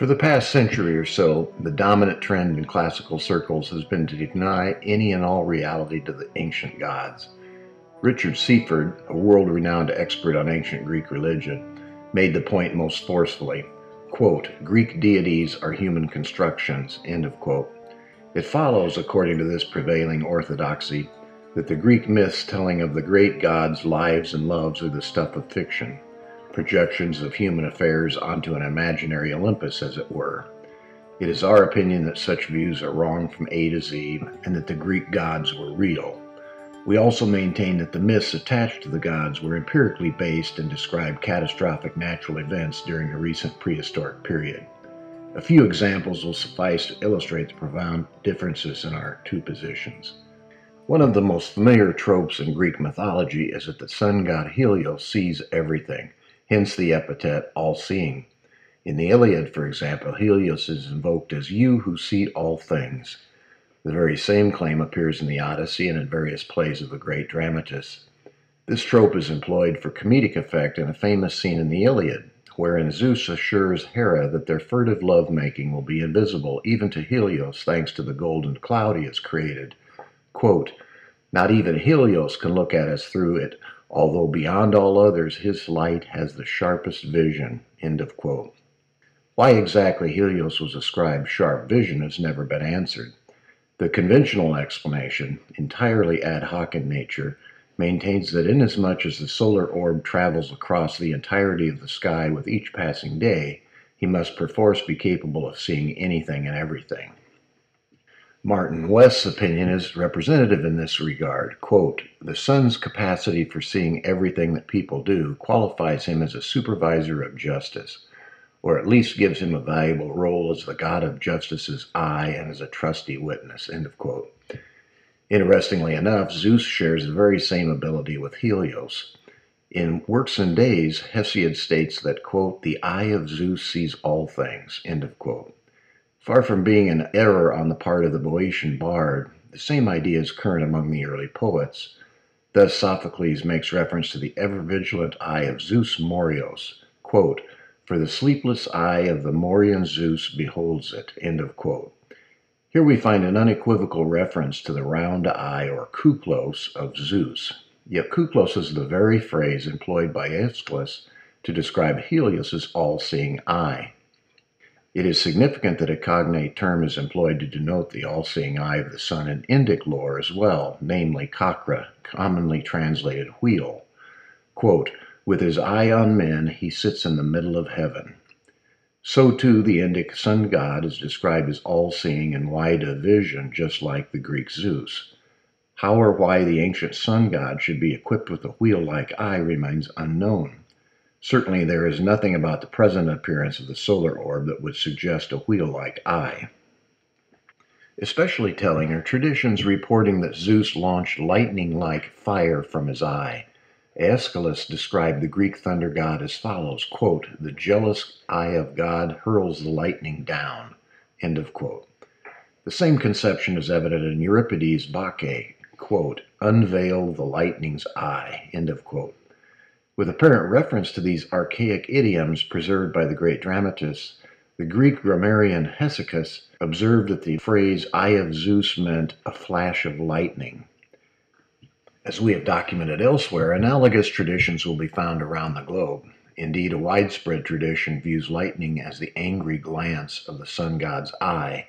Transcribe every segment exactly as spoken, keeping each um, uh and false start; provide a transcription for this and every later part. For the past century or so, the dominant trend in classical circles has been to deny any and all reality to the ancient gods. Richard Seaford, a world-renowned expert on ancient Greek religion, made the point most forcefully, quote, "Greek deities are human constructions," end of quote. It follows, according to this prevailing orthodoxy, that the Greek myths telling of the great gods' lives and loves are the stuff of fiction, projections of human affairs onto an imaginary Olympus, as it were. It is our opinion that such views are wrong from A to Z, and that the Greek gods were real. We also maintain that the myths attached to the gods were empirically based and described catastrophic natural events during a recent prehistoric period. A few examples will suffice to illustrate the profound differences in our two positions. One of the most familiar tropes in Greek mythology is that the sun god Helios sees everything, hence the epithet all-seeing. In the Iliad, for example, Helios is invoked as "you who see all things." The very same claim appears in the Odyssey and in various plays of the great dramatists. This trope is employed for comedic effect in a famous scene in the Iliad, wherein Zeus assures Hera that their furtive love-making will be invisible even to Helios thanks to the golden cloud he has created. Quote, "Not even Helios can look at us through it, although beyond all others his light has the sharpest vision," end of quote. Why exactly Helios was ascribed sharp vision has never been answered. The conventional explanation, entirely ad hoc in nature, maintains that inasmuch as the solar orb travels across the entirety of the sky with each passing day, he must perforce be capable of seeing anything and everything. Martin West's opinion is representative in this regard. Quote, "The sun's capacity for seeing everything that people do qualifies him as a supervisor of justice, or at least gives him a valuable role as the god of justice's eye and as a trusty witness," end of quote. Interestingly enough, Zeus shares the very same ability with Helios. In Works and Days, Hesiod states that, quote, "The eye of Zeus sees all things," end of quote. Far from being an error on the part of the Boeotian bard, the same idea is current among the early poets. Thus Sophocles makes reference to the ever-vigilant eye of Zeus Morios, quote, "For the sleepless eye of the Morian Zeus beholds it," end of quote. Here we find an unequivocal reference to the round eye or kuklos of Zeus. Yet kuklos is the very phrase employed by Aeschylus to describe Helios's all-seeing eye. It is significant that a cognate term is employed to denote the all-seeing eye of the sun in Indic lore as well, namely kakra, commonly translated wheel. Quote, "With his eye on men, he sits in the middle of heaven." So too the Indic sun god is described as all-seeing and wide of vision, just like the Greek Zeus. How or why the ancient sun god should be equipped with a wheel-like eye remains unknown. Certainly, there is nothing about the present appearance of the solar orb that would suggest a wheel-like eye. Especially telling are traditions reporting that Zeus launched lightning-like fire from his eye. Aeschylus described the Greek thunder god as follows, quote, "The jealous eye of God hurls the lightning down," end of quote. The same conception is evident in Euripides' Bacchae, quote, "Unveil the lightning's eye," end of quote. With apparent reference to these archaic idioms preserved by the great dramatists, the Greek grammarian Hesychus observed that the phrase "eye of Zeus" meant a flash of lightning. As we have documented elsewhere, analogous traditions will be found around the globe. Indeed, a widespread tradition views lightning as the angry glance of the sun god's eye,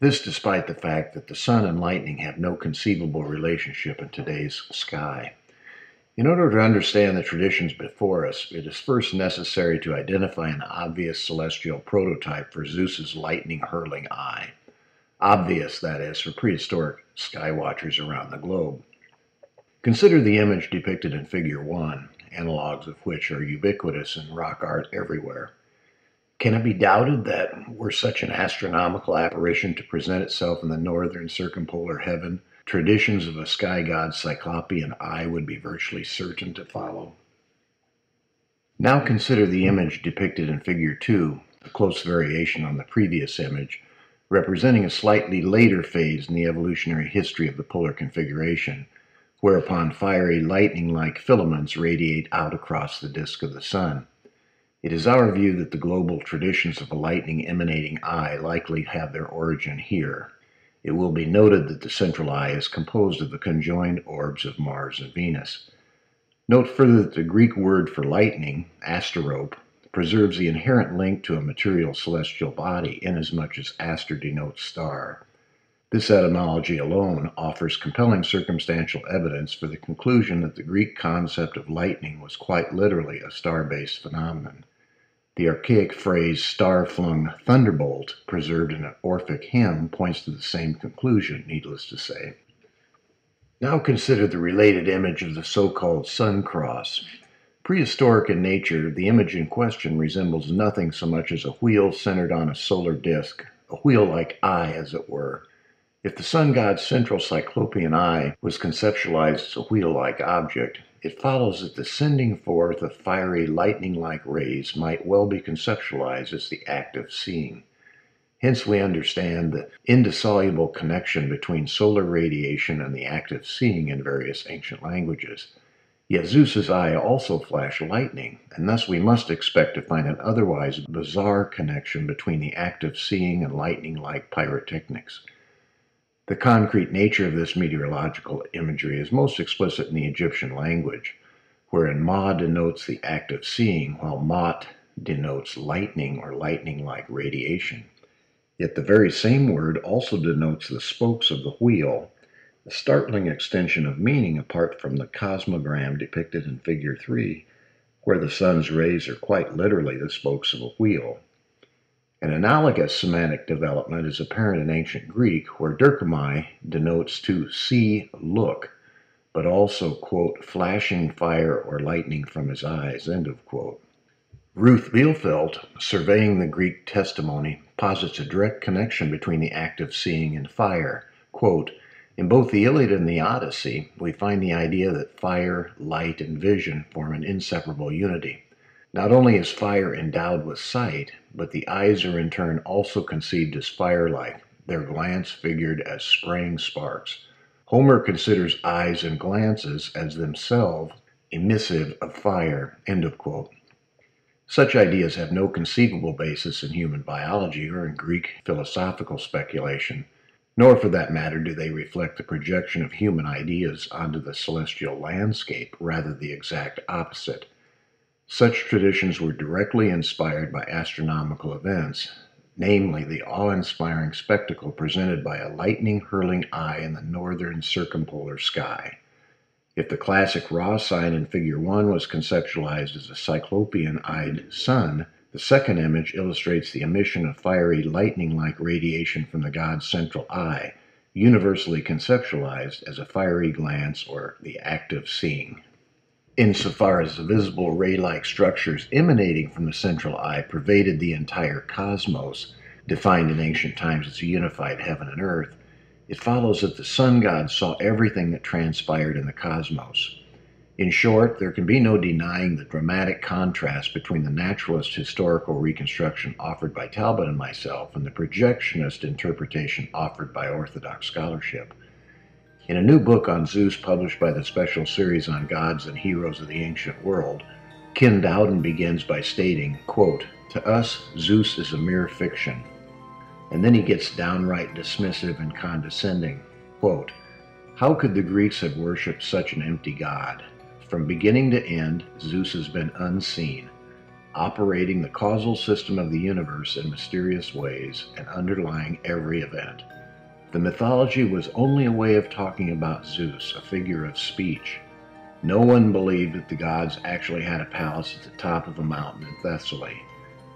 this despite the fact that the sun and lightning have no conceivable relationship in today's sky. In order to understand the traditions before us, it is first necessary to identify an obvious celestial prototype for Zeus's lightning-hurling eye. Obvious, that is, for prehistoric sky watchers around the globe. Consider the image depicted in Figure one, analogs of which are ubiquitous in rock art everywhere. Can it be doubted that, were such an astronomical apparition to present itself in the northern circumpolar heaven, traditions of a sky god's cyclopean eye would be virtually certain to follow? Now consider the image depicted in Figure two, a close variation on the previous image, representing a slightly later phase in the evolutionary history of the polar configuration, whereupon fiery lightning-like filaments radiate out across the disk of the sun. It is our view that the global traditions of the lightning emanating eye likely have their origin here. It will be noted that the central eye is composed of the conjoined orbs of Mars and Venus. Note further that the Greek word for lightning, asterope, preserves the inherent link to a material celestial body, inasmuch as aster denotes star. This etymology alone offers compelling circumstantial evidence for the conclusion that the Greek concept of lightning was quite literally a star-based phenomenon. The archaic phrase star-flung thunderbolt, preserved in an Orphic hymn, points to the same conclusion, needless to say. Now consider the related image of the so-called sun cross. Prehistoric in nature, the image in question resembles nothing so much as a wheel centered on a solar disk, a wheel-like eye, as it were. If the sun god's central cyclopean eye was conceptualized as a wheel-like object, it follows that the sending forth of fiery, lightning-like rays might well be conceptualized as the act of seeing. Hence we understand the indissoluble connection between solar radiation and the act of seeing in various ancient languages. Yet Zeus's eye also flashed lightning, and thus we must expect to find an otherwise bizarre connection between the act of seeing and lightning-like pyrotechnics. The concrete nature of this meteorological imagery is most explicit in the Egyptian language, wherein Ma denotes the act of seeing, while Mot denotes lightning or lightning-like radiation. Yet the very same word also denotes the spokes of the wheel, a startling extension of meaning apart from the cosmogram depicted in Figure three, where the sun's rays are quite literally the spokes of a wheel. An analogous semantic development is apparent in ancient Greek, where derkomai denotes to see, look, but also, quote, flashing fire or lightning from his eyes, end of quote. Ruth Bielfeldt, surveying the Greek testimony, posits a direct connection between the act of seeing and fire. Quote, in both the Iliad and the Odyssey, we find the idea that fire, light, and vision form an inseparable unity. Not only is fire endowed with sight, but the eyes are in turn also conceived as fire-like, their glance figured as spraying sparks. Homer considers eyes and glances as themselves emissive of fire, end of quote. Such ideas have no conceivable basis in human biology or in Greek philosophical speculation, nor for that matter do they reflect the projection of human ideas onto the celestial landscape, rather the exact opposite. Such traditions were directly inspired by astronomical events, namely the awe-inspiring spectacle presented by a lightning-hurling eye in the northern circumpolar sky. If the classic Ra sign in Figure one was conceptualized as a cyclopean-eyed sun, the second image illustrates the emission of fiery, lightning-like radiation from the god's central eye, universally conceptualized as a fiery glance or the act of seeing. Insofar as the visible ray-like structures emanating from the central eye pervaded the entire cosmos, defined in ancient times as a unified heaven and earth, it follows that the sun god saw everything that transpired in the cosmos. In short, there can be no denying the dramatic contrast between the naturalist historical reconstruction offered by Talbot and myself and the projectionist interpretation offered by Orthodox scholarship. In a new book on Zeus published by the Special Series on Gods and Heroes of the Ancient World, Ken Dowden begins by stating, quote, to us, Zeus is a mere fiction. And then he gets downright dismissive and condescending, quote, how could the Greeks have worshipped such an empty god? From beginning to end, Zeus has been unseen, operating the causal system of the universe in mysterious ways and underlying every event. The mythology was only a way of talking about Zeus, a figure of speech. No one believed that the gods actually had a palace at the top of a mountain in Thessaly.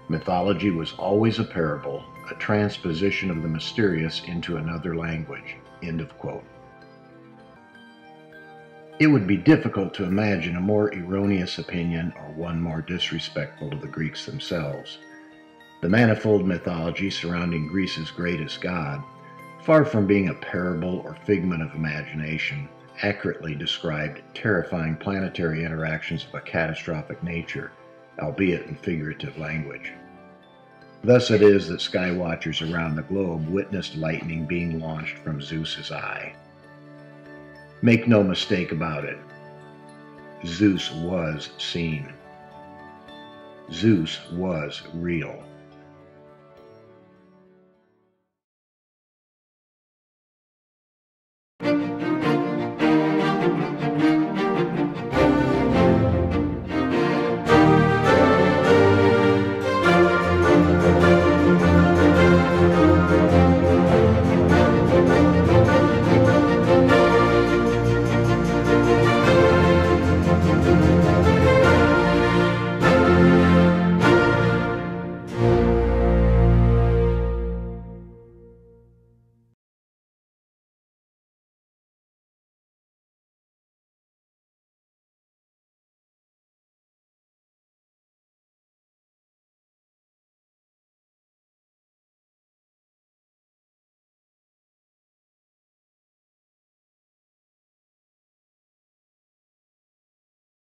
Mythology was always a parable, a transposition of the mysterious into another language. End of quote. It would be difficult to imagine a more erroneous opinion or one more disrespectful to the Greeks themselves. The manifold mythology surrounding Greece's greatest god, far from being a parable or figment of imagination, accurately described terrifying planetary interactions of a catastrophic nature, albeit in figurative language. Thus it is that sky watchers around the globe witnessed lightning being launched from Zeus's eye. Make no mistake about it, Zeus was seen. Zeus was real.